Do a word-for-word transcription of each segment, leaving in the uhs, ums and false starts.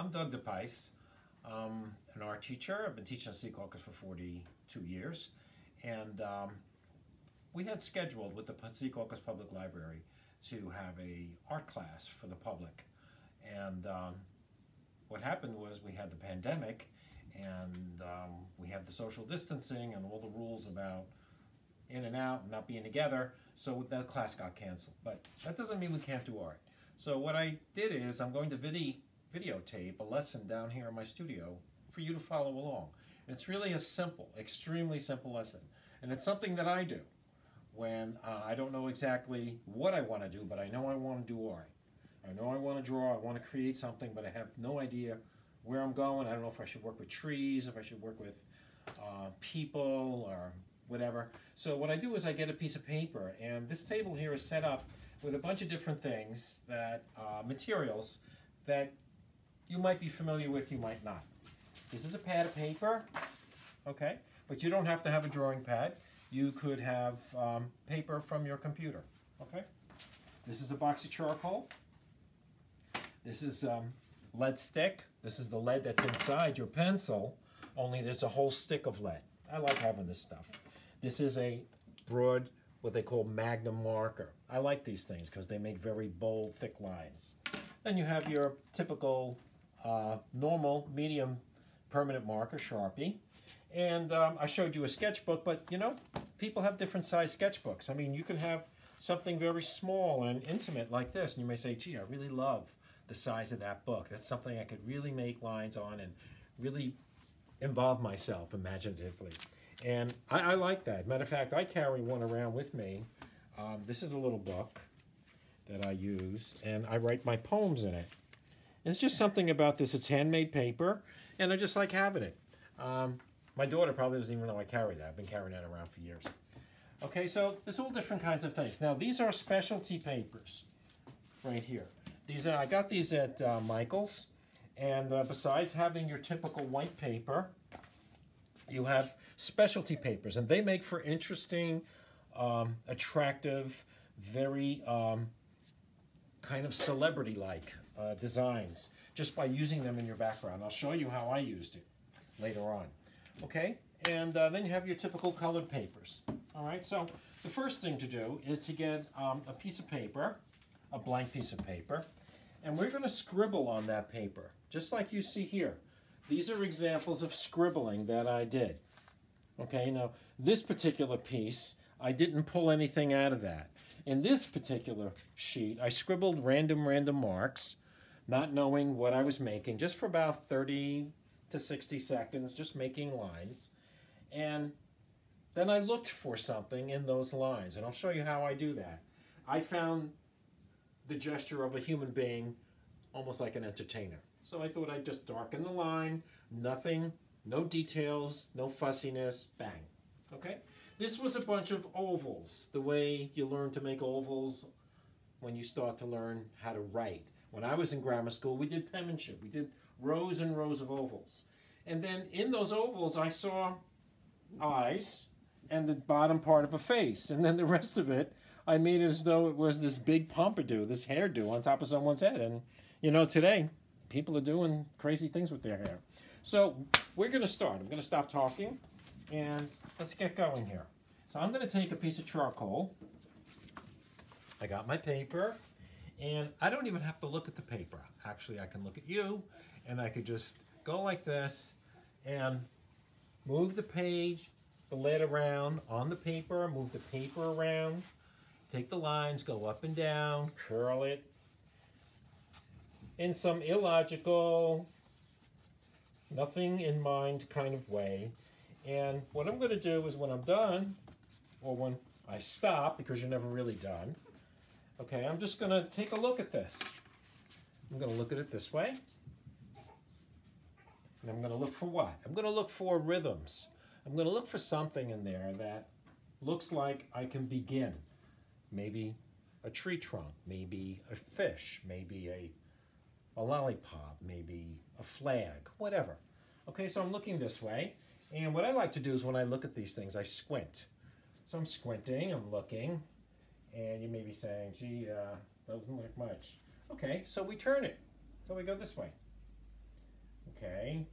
I'm Doug DePice. I'm an art teacher. I've been teaching at Secaucus for forty-two years. And um, we had scheduled with the Secaucus Public Library to have a art class for the public. And um, what happened was we had the pandemic, and um, we had the social distancing and all the rules about in and out and not being together. So that class got canceled. But that doesn't mean we can't do art. So what I did is I'm going to video videotape a lesson down here in my studio for you to follow along. And it's really a simple, extremely simple lesson. And it's something that I do when uh, I don't know exactly what I want to do, but I know I want to do art. I know I want to draw, I want to create something, but I have no idea where I'm going. I don't know if I should work with trees, if I should work with uh, people or whatever. So what I do is I get a piece of paper, and this table here is set up with a bunch of different things, that uh, materials that you might be familiar with, you might not. This is a pad of paper, okay? But you don't have to have a drawing pad. You could have um, paper from your computer, okay? This is a box of charcoal. This is um, lead stick. This is the lead that's inside your pencil, only there's a whole stick of lead. I like having this stuff. This is a broad, what they call magnum marker. I like these things because they make very bold, thick lines. Then you have your typical Uh, normal medium permanent marker, Sharpie. And um, I showed you a sketchbook, but you know, people have different size sketchbooks. I mean, you can have something very small and intimate like this, and you may say, gee, I really love the size of that book. That's something I could really make lines on and really involve myself imaginatively. And I, I like that. Matter of fact, I carry one around with me. Um, this is a little book that I use, and I write my poems in it. It's just something about this. It's handmade paper, and I just like having it. Um, my daughter probably doesn't even know I carry that. I've been carrying that around for years. Okay, so there's all different kinds of things. Now, these are specialty papers right here. These are, I got these at uh, Michael's, and uh, besides having your typical white paper, you have specialty papers, and they make for interesting, um, attractive, very um, kind of celebrity-like Uh, designs just by using them in your background. I'll show you how I used it later on. Okay, and uh, then you have your typical colored papers. All right, so the first thing to do is to get um, a piece of paper, a blank piece of paper, and we're going to scribble on that paper, just like you see here. These are examples of scribbling that I did. Okay, now this particular piece, I didn't pull anything out of that. In this particular sheet, I scribbled random, random marks, not knowing what I was making, just for about thirty to sixty seconds, just making lines. And then I looked for something in those lines, and I'll show you how I do that. I found the gesture of a human being, almost like an entertainer. So I thought I'd just darken the line, nothing, no details, no fussiness, bang, okay? This was a bunch of ovals, the way you learn to make ovals when you start to learn how to write. When I was in grammar school, we did penmanship. We did rows and rows of ovals. And then in those ovals, I saw eyes and the bottom part of a face. And then the rest of it, I made as though it was this big pompadour, this hairdo on top of someone's head. And, you know, today, people are doing crazy things with their hair. So we're going to start. I'm going to stop talking, and let's get going here. So I'm going to take a piece of charcoal. I got my paper. And I don't even have to look at the paper. Actually, I can look at you, and I could just go like this and move the page, the lid around on the paper, move the paper around, take the lines, go up and down, curl it in some illogical, nothing in mind kind of way. And what I'm going to do is when I'm done, or when I stop, because you're never really done, okay, I'm just going to take a look at this. I'm going to look at it this way. And I'm going to look for what? I'm going to look for rhythms. I'm going to look for something in there that looks like I can begin. Maybe a tree trunk, maybe a fish, maybe a, a lollipop, maybe a flag, whatever. Okay, so I'm looking this way. And what I like to do is when I look at these things, I squint. So I'm squinting, I'm looking. And you may be saying, gee, uh, that doesn't look much. Okay, so we turn it. So we go this way. Okay,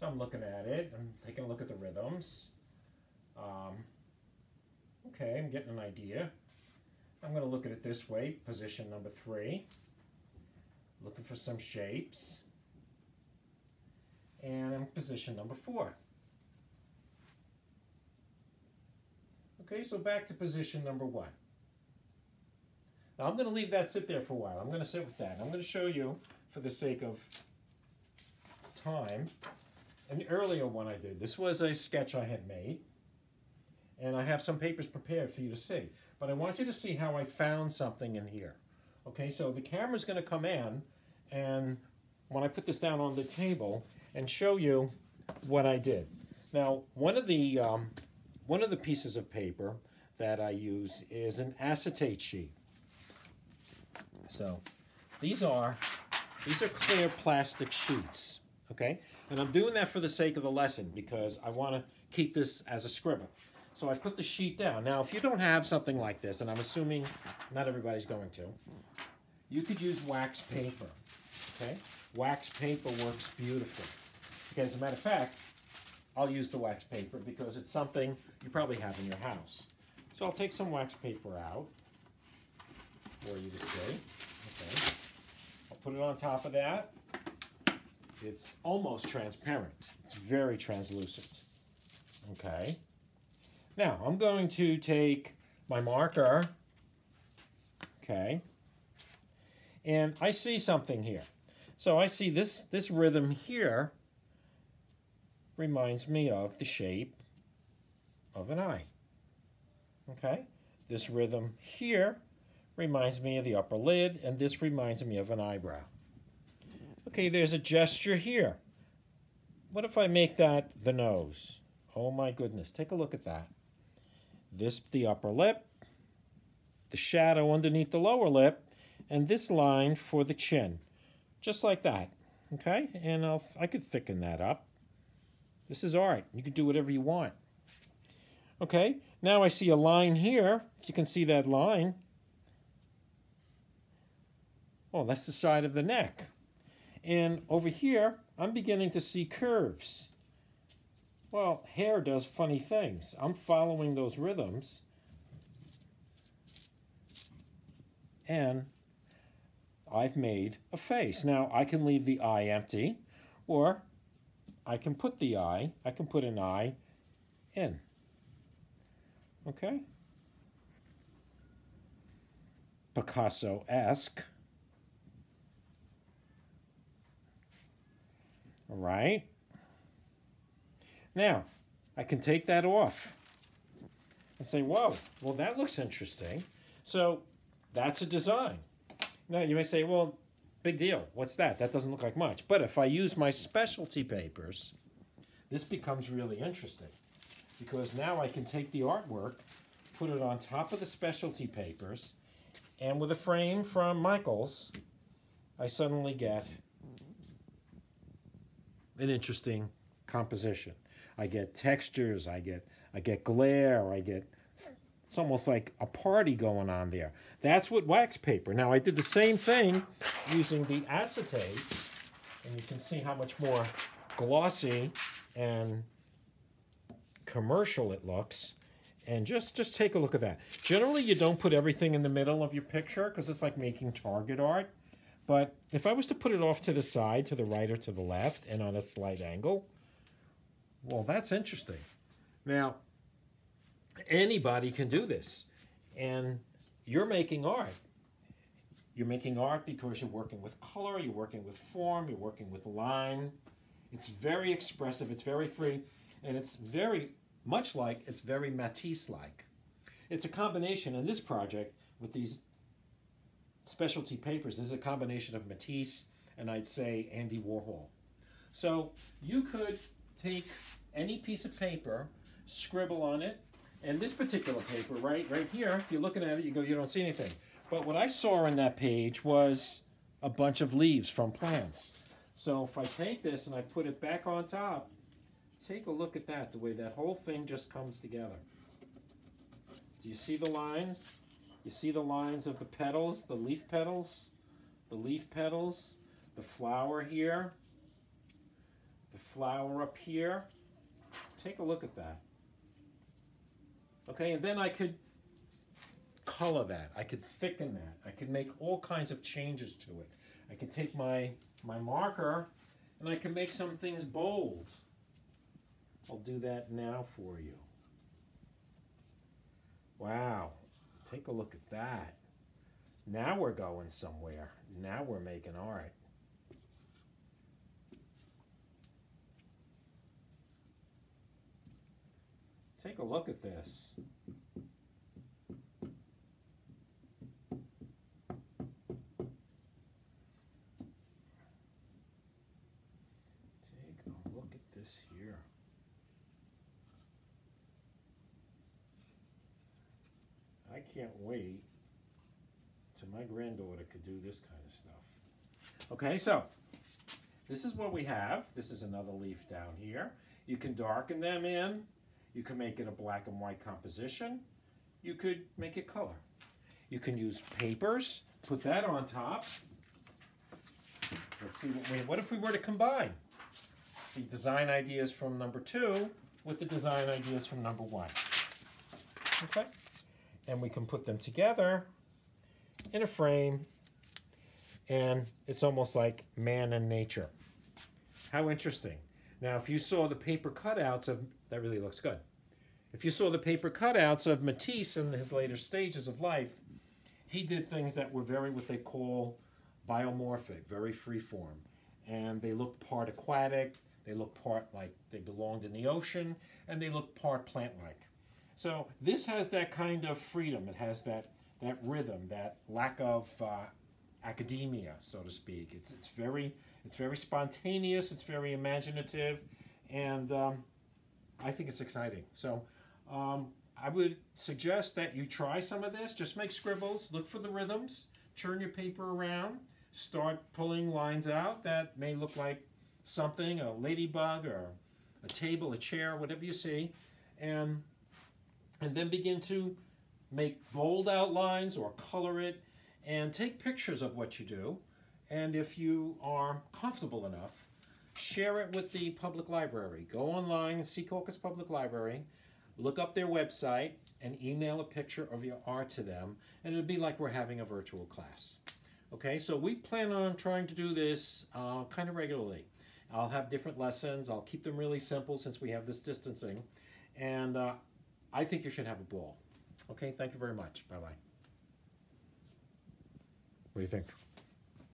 so I'm looking at it, I'm taking a look at the rhythms. Um, okay, I'm getting an idea. I'm going to look at it this way, position number three, looking for some shapes, and I'm position number four. Okay, so back to position number one. Now I'm going to leave that sit there for a while. I'm going to sit with that. I'm going to show you, for the sake of time, an earlier one I did. This was a sketch I had made, and I have some papers prepared for you to see. But I want you to see how I found something in here. Okay, so the camera's going to come in, and when I put this down on the table, and show you what I did. Now, one of the um, one of the pieces of paper that I use is an acetate sheet. So these are these are clear plastic sheets, okay? And I'm doing that for the sake of the lesson because I want to keep this as a scribble. So I put the sheet down. Now, if you don't have something like this, and I'm assuming not everybody's going to, you could use wax paper, okay? Wax paper works beautifully. Okay, as a matter of fact, I'll use the wax paper because it's something you probably have in your house. So I'll take some wax paper out for you to see. Okay. I'll put it on top of that. It's almost transparent. It's very translucent. Okay. Now, I'm going to take my marker. Okay. And I see something here. So I see this, this rhythm here reminds me of the shape of an eye, okay? This rhythm here reminds me of the upper lid, and this reminds me of an eyebrow. Okay, there's a gesture here. What if I make that the nose? Oh my goodness, take a look at that. This, the upper lip, the shadow underneath the lower lip, and this line for the chin. Just like that, okay? And I'll, I could thicken that up. This is art. You can do whatever you want. Okay, now I see a line here. You can see that line. Oh, that's the side of the neck. And over here, I'm beginning to see curves. Well, hair does funny things. I'm following those rhythms. And I've made a face. Now, I can leave the eye empty, or I can put the eye, I can put an eye in. Okay? Picasso-esque. All right. Now, I can take that off and say, whoa, well, that looks interesting. So that's a design. Now, you may say, well, big deal. What's that? That doesn't look like much. But if I use my specialty papers, this becomes really interesting because now I can take the artwork, put it on top of the specialty papers, and with a frame from Michael's, I suddenly get an interesting composition. I get textures, I get, I get glare, I get... It's almost like a party going on there. That's what wax paper. Now, I did the same thing using the acetate, and you can see how much more glossy and commercial it looks. And just, just take a look at that. Generally, you don't put everything in the middle of your picture because it's like making target art. But if I was to put it off to the side, to the right or to the left, and on a slight angle, well, that's interesting. Now, anybody can do this, and you're making art. You're making art because you're working with color, you're working with form, you're working with line. It's very expressive, it's very free, and it's very much like, it's very Matisse-like. It's a combination in this project with these specialty papers. This is a combination of Matisse and I'd say Andy Warhol. So you could take any piece of paper, scribble on it. And this particular paper, right, right here, if you're looking at it, you go, you don't see anything. But what I saw in that page was a bunch of leaves from plants. So if I take this and I put it back on top, take a look at that, the way that whole thing just comes together. Do you see the lines? You see the lines of the petals, the leaf petals, the leaf petals, the flower here, the flower up here. Take a look at that. Okay, and then I could color that. I could thicken that. I could make all kinds of changes to it. I could take my, my marker and I can make some things bold. I'll do that now for you. Wow, take a look at that. Now we're going somewhere. Now we're making art. Take a look at this. Take a look at this here. I can't wait till my granddaughter could do this kind of stuff. Okay, so this is what we have. This is another leaf down here. You can darken them in. You can make it a black and white composition. You could make it color. You can use papers, put that on top. Let's see, what, we, what if we were to combine the design ideas from number two with the design ideas from number one? Okay, and we can put them together in a frame, and it's almost like man and nature. How interesting. Now, if you saw the paper cutouts of, that really looks good. If you saw the paper cutouts of Matisse in his later stages of life, he did things that were very what they call biomorphic, very freeform. And they looked part aquatic, they looked part like they belonged in the ocean, and they looked part plant-like. So this has that kind of freedom. It has that, that rhythm, that lack of uh, academia, so to speak. It's, it's very... It's very spontaneous, it's very imaginative, and um, I think it's exciting. So um, I would suggest that you try some of this. Just make scribbles, look for the rhythms, turn your paper around, start pulling lines out that may look like something, a ladybug or a table, a chair, whatever you see, and, and then begin to make bold outlines or color it and take pictures of what you do. And if you are comfortable enough, share it with the public library. Go online, Secaucus Public Library, look up their website, and email a picture of your art to them, and it'll be like we're having a virtual class. Okay, so we plan on trying to do this uh, kind of regularly. I'll have different lessons. I'll keep them really simple since we have this distancing. And uh, I think you should have a ball. Okay, thank you very much. Bye-bye. What do you think?